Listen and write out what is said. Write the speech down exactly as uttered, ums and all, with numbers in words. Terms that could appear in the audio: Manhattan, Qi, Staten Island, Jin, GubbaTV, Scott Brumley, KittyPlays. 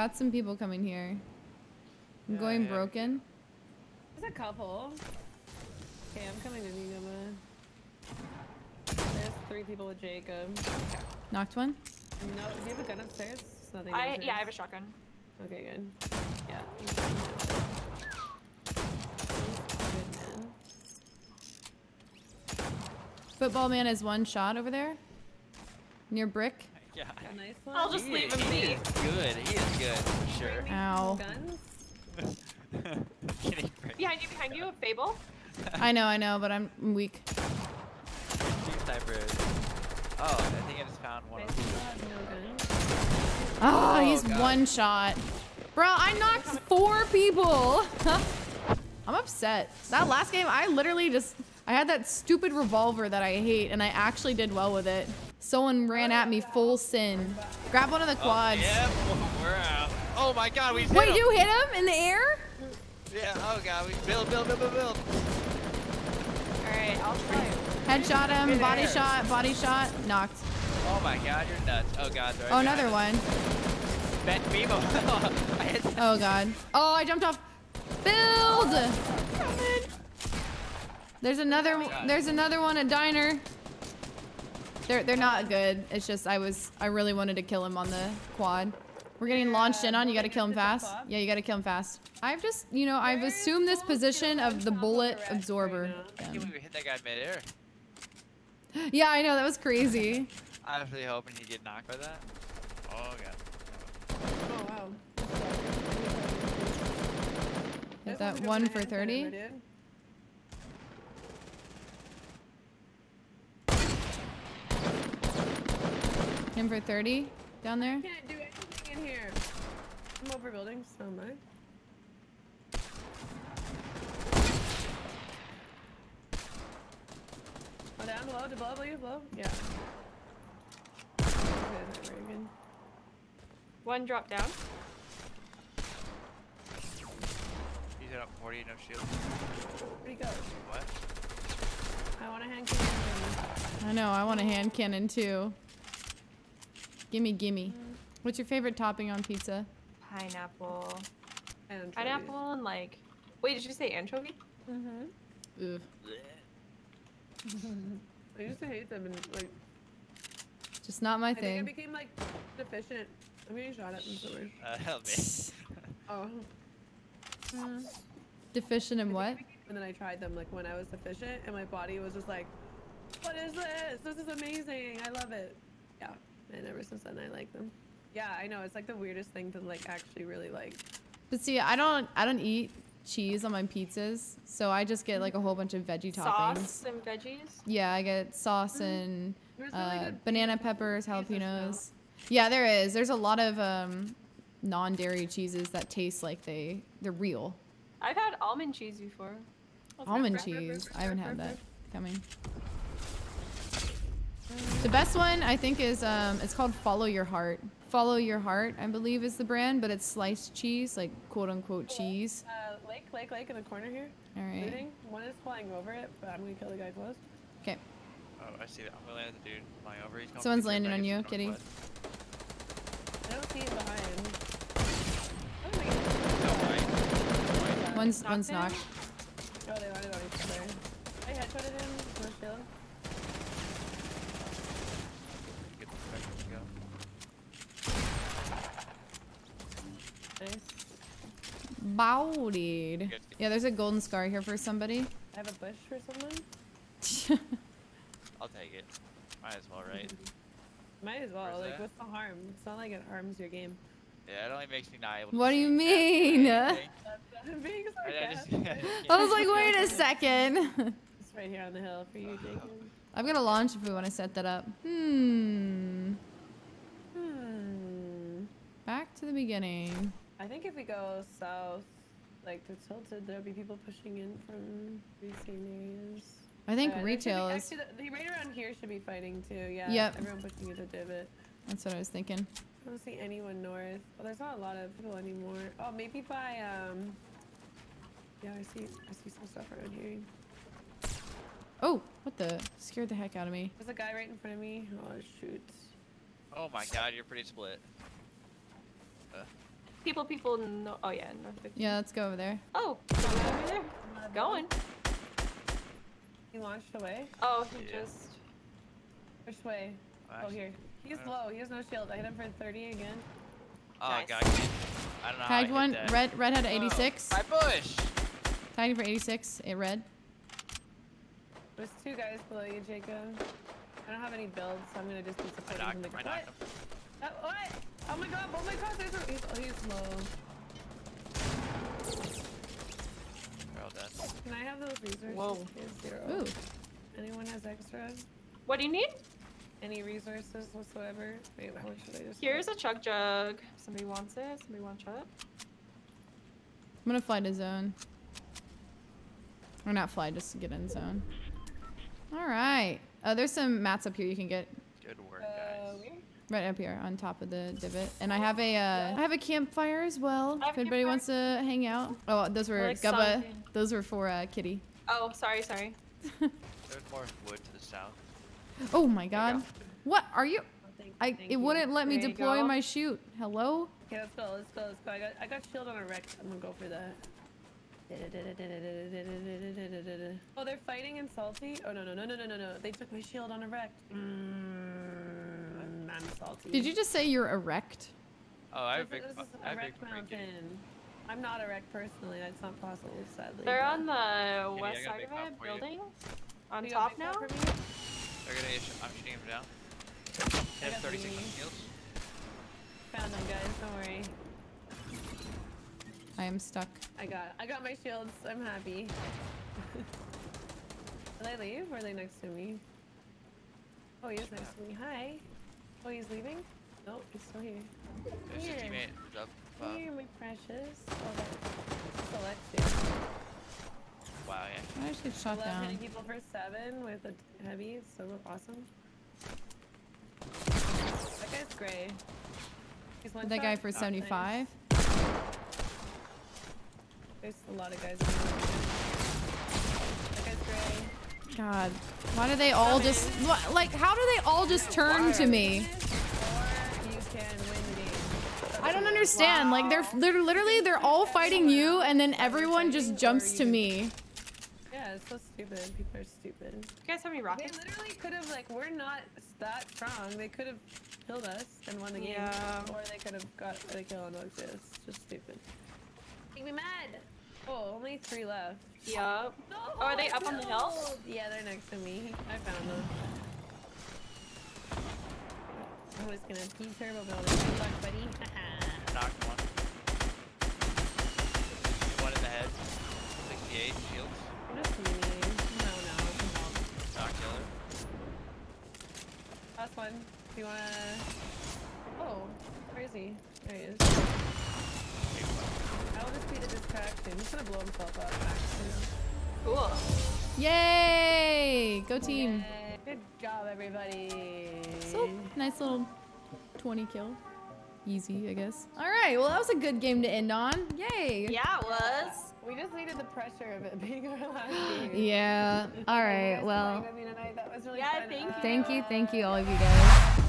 Got some people coming here. I'm yeah, going yeah. broken. There's a couple. Okay, I'm coming to you, Gubba. There's three people with Jacob. Okay. Knocked one? No, do you have a gun upstairs? There's nothing I, upstairs. Yeah, I have a shotgun. Okay, good. Yeah. Good, man. Football man has one shot over there. Near brick. Yeah. A nice one. I'll just he leave is, him be. He is good. He is good for sure. Ow. Guns? Kidding, right? Behind you, behind you, a Fable. I know, I know, but I'm weak. Oh, I think I just found one. Oh, oh he's God. one shot. Bro, I knocked four people. I'm upset. That last game, I literally just, I had that stupid revolver that I hate, and I actually did well with it. Someone ran at me full sin. Grab one of the quads. Oh, yeah, we're out. Oh my God, we hit Wait, him. you hit him in the air? Yeah, oh God, we build, build, build, build, build. All right, I'll try. Headshot him, Good body air. shot, body shot, knocked. Oh my God, you're nuts. Oh God, right Oh, another one. Bet Bebo. Oh God. Oh, I jumped off. Build! There's another, oh there's another one at Diner. They're, they're not good. It's just I was, I really wanted to kill him on the quad. We're getting launched in on. You gotta kill him fast. Yeah, you gotta kill him fast. I've just, you know, I've assumed this position of the bullet absorber. Yeah. yeah, I know, that was crazy. I was really hoping he'd get knocked by that. Oh, God. Oh, wow. Hit that one for thirty. Him for thirty down there. In here. I'm overbuilding so much. Oh, down below, to below, below, below. Yeah. Okay, that's very good. One drop down. He's at up forty, no shield. Where'd he go? What? I want a hand cannon. I know, I want a hand cannon too. Gimme, gimme. Mm. What's your favorite topping on pizza? Pineapple. Anchovies. Pineapple and like... Wait, did you say anchovy? Mm-hmm. Ooh. I used to hate them and like... Just not my I thing. I think I became like deficient. I'm getting shot at. Sorry. Uh, help me. oh. Mm. Deficient in what? And then I tried them like when I was deficient and my body was just like, what is this? This is amazing. I love it. Yeah. And ever since then, I like them. Yeah, I know. It's like the weirdest thing to like actually really like. But see, I don't, I don't eat cheese on my pizzas, so I just get like a whole bunch of veggie toppings. Sauce and veggies. Yeah, I get sauce mm-hmm. and uh, banana peppers, jalapenos. Yeah, there is. There's a lot of um, non-dairy cheeses that taste like they they're real. I've had almond cheese before. Almond cheese. I haven't had that coming. The best one I think is um, it's called Follow Your Heart. Follow Your Heart, I believe, is the brand, but it's sliced cheese, like quote unquote cheese. Uh, lake, lake, lake in the corner here. All right. Looting. One is flying over it, but I'm gonna kill the guy close. Okay. Oh, I see that. I'm gonna land the dude flying over. He's Someone's landing on you, Kitty. I don't see him behind. Oh my God. No, one's knocked one's knocked. Oh, they landed on each other. I headshotted him. No shield. Nice. Bow, dude. Yeah, there's a golden scar here for somebody. I have a bush for someone. I'll take it. Might as well, right? Might as well. Like, that? what's the harm? It's not like it harms your game. Yeah, it only makes me not able to. What do you mean? That I'm being sarcastic. I was like, wait a second. It's right here on the hill for you, Jacob. I'm gonna launch if we want to set that up. Hmm. Hmm. Back to the beginning. I think if we go south, like to Tilted, there'll be people pushing in from recent areas. I think uh, retail be, is. Actually, the, right around here should be fighting too. Yeah. Yep. Everyone pushing into Divot. That's what I was thinking. I don't see anyone north. Well, there's not a lot of people anymore. Oh, maybe by um. Yeah, I see. I see some stuff around here. Oh, what the? Scared the heck out of me. There's a guy right in front of me. Oh shoot. Oh my God, you're pretty split. Uh. People, people, no. Oh, yeah, North fifteen. Yeah, let's go over there. Oh, over there. Going. He launched away. Oh, he yeah. just. Which way? Well, oh, here. He's low. Know. He has no shield. I hit him for thirty again. Oh, nice. God. I don't know. Tagged how I one. Hit that. Red, red had eighty-six. I push. Tagged for eighty-six. It red. There's two guys below you, Jacob. I don't have any builds, so I'm gonna just be supporting him. What? Uh, what? Oh my god! Oh my god! There's a... he's, oh, he's low. We're all dead. Can I have those resources? Whoa. Zero. Ooh. Anyone has extra? What do you need? Any resources whatsoever? Wait, how much should I just? Here's a chug jug. Somebody wants it. Somebody wants chug. I'm gonna fly to zone. Or not fly, just get in zone. All right. Uh, there's some mats up here you can get. Good work, guys. Uh, right up here on top of the divot. And I have a, uh, yeah. I have a campfire as well. If anybody wants to hang out. Oh, those were like Gubba. Something. Those were for uh, Kitty. Oh, sorry, sorry. There's more wood to the south. Oh my God! Go. What are you? Thank, I thank it you. Wouldn't let me there deploy my chute. Hello? Okay, let's go. Let's go. Let's go. I got I got shield on a wreck. I'm gonna go for that. Oh, they're fighting in salty? Oh, no, no, no, no, no, no, no. They took my shield on erect. Mm, I'm salty. Did you just say you're erect? Oh, I have big, this is I erect big mountain. I'm not erect personally. That's not possible, sadly. They're on the west yeah, side of it, building. You. On you top now? They're gonna issue. I'm shooting him down. I have thirty-six kills. Found them, guys. Don't worry. I am stuck. I got I got my shields. I'm happy. Will I leave? Or are they next to me? Oh, he is next to me. Hi. Oh, he's leaving? Nope, he's still here. There's here. Your teammate. Up, up. Here, my precious. Oh, that's selected. Wow, yeah. I actually shot Love down. eleven people for seven with a heavy. It's so awesome. That guy's gray. He's one that shot. Guy for oh, seventy-five. Nice. There's a lot of guys in there. That guy's gray. God, why do they all just wh like? How do they all just turn to me? I don't understand. Wow. Like they're they're literally they're all fighting you, and then everyone just jumps to me. Yeah, it's so stupid. People are stupid. You guys have any rockets? They literally could have like we're not that strong. They could have killed us and won the yeah. game, or they could have got a kill on us. It's just stupid. Make me mad. Oh, only three left. Yup. No, oh, are they up no. on the hill? Yeah, they're next to me. I found them. I'm just gonna pee turbo build it. Good luck, buddy. Knocked one. One in the head. sixty-eight shields. What a mean. No, no. Knock killer. Last one. Do you wanna... Oh, where is he? There he is. I'll just be the distraction. He's gonna blow himself up, actually. Cool. Yay! Go team. Yay. Good job, everybody. So, nice little twenty kill. Easy, I guess. All right, well, that was a good game to end on. Yay. Yeah, it was. We just needed the pressure of it being our last game. Yeah. All right, well. Tonight. That was really yeah, fun. Thank you. Thank you, thank you, all of you guys.